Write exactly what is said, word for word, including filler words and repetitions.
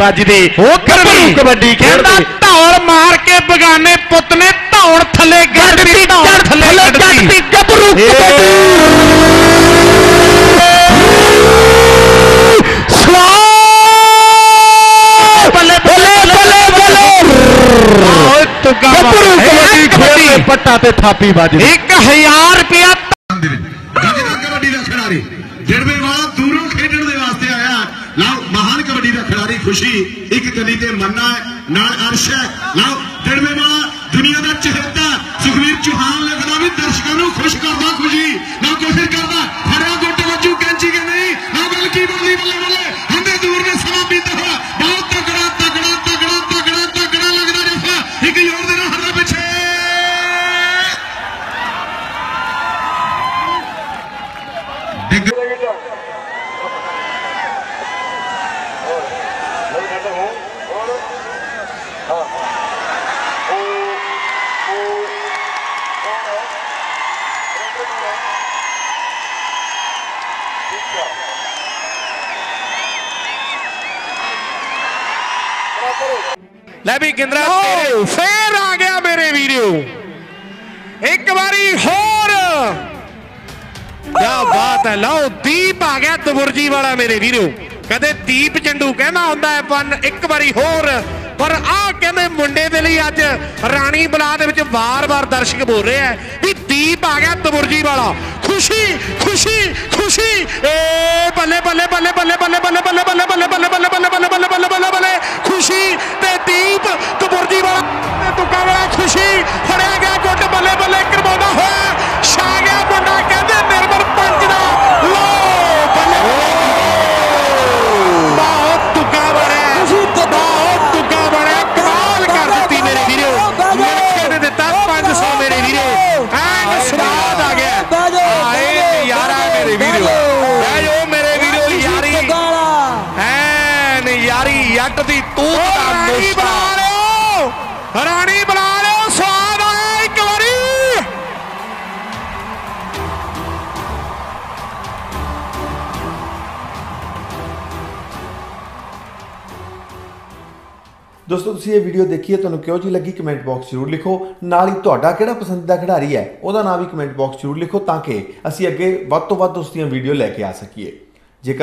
ਵੱਜਦੀ ਗੱਭਰੂ ਕਬੱਡੀ ਕਹਿੰਦਾ ਧੌਣ ਮਾਰ ਕੇ ਬਗਾਨੇ ਪੁੱਤ ਨੇ ਧੌਣ ਥੱਲੇ ਗੱਡਦੀ ਧੌਣ ਥੱਲੇ ਗੱਡਦੀ ਗੱਭਰੂ पट्टा ते थापी बाजी एक हजार रुपया कबड्डी का खिलाड़ी जिड़वे वाला दूरों खेलने के वास्ते आया लाओ महान कबड्डी का खिलाड़ी खुशी एक गली ते मन्ना नाल अर्श है लाओ जिड़वे वाला दुनिया का चहेता सुखवीर चौहान लगदा भी दर्शकों को खुश करदा खुशी ना कोशिश करदा हरा गोटे वजू कैंची के नहीं ना बल्कि बल्ले बल्ले हमें दूर में समा बीता हुआ बहुत तगड़ा तगड़ा तगड़ा तगड़ा तगड़ा लगदा रेफा एक जोर देना हरदा पीछे ले भी गिंदरा फिर आ गया मेरे वीडियो एक बारी होर क्या बात है लाओ दीप आ गया तबुर्जी वाला मेरे वीडियो कदे दीप चंडू कहना होंदा है पन एक बारी होर पर आ कहने मुंडे दे लिए अज राणी बलाह दे विच बार बार दर्शक बोल रहे हैं कि दीप आ गया तबुर्जी वाला खुशी खुशी खुशी ए बल्ले बल्ले बल्ले बल्ले बल्ले बल्ले बल्ले बल्ले बल्ले बल्ले बल्ले बल्ले बल्ले बल्ले बल्ले बल्ले बल्ले खुशी ते दीप तबुर्जी वाला ते तुकावा खुशी फड़या गया गुट बल्ले बल्ले करवाना होया छा गया मुंडा कहंदे निर्मल पंच दा लो बल्ले रानी बना लो स्वाद आया एक बारी दोस्तों तुसी ये वीडियो देखिए तुहानू क्यों जी लगी कमेंट बॉक्स जरूर लिखो नाल ही तुहाडा किहड़ा पसंदीदा खिडारी है उहदा नाम भी कमेंट बॉक्स जरूर लिखो ताकि असीं अगे वध तों वध उस दीआं वीडियो लैके आ सकीए।